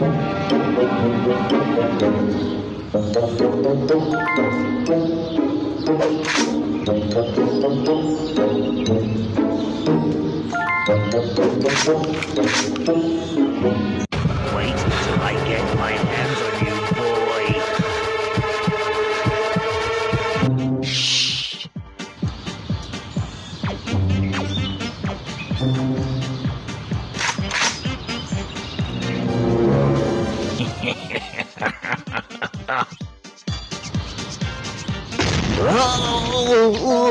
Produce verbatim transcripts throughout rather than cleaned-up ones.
Wait till I get my hands on you, boy. Shh. Oh.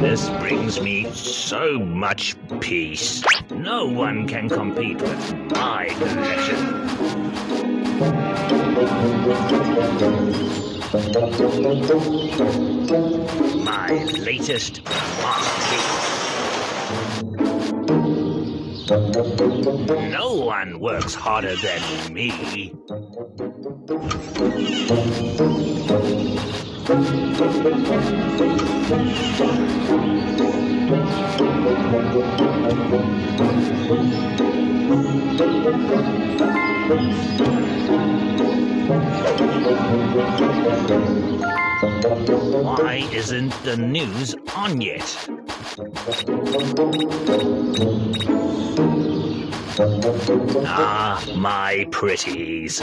This brings me so much peace. No one can compete with my collection. My latest masterpiece. No one works harder than me. Why isn't the news on yet? Ah, my pretties.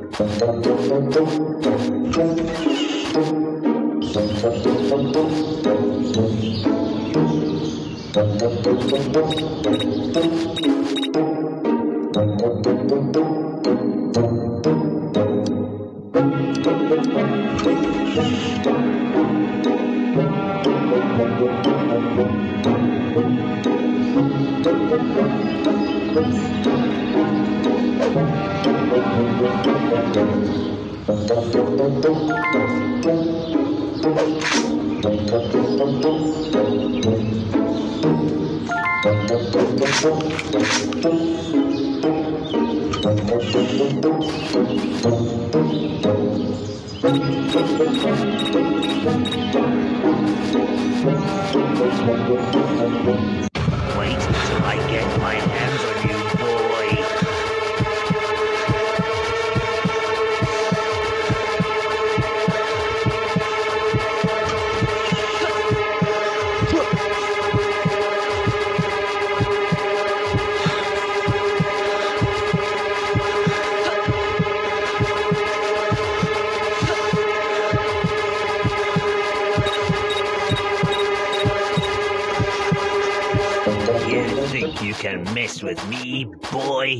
Mess with me, boy.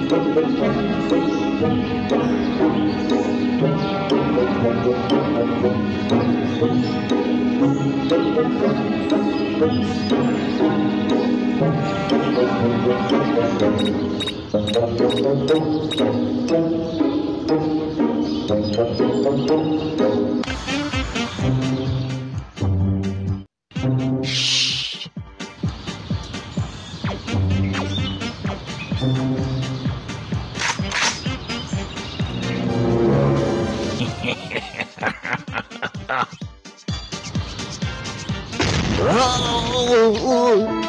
Oh, oh, oh.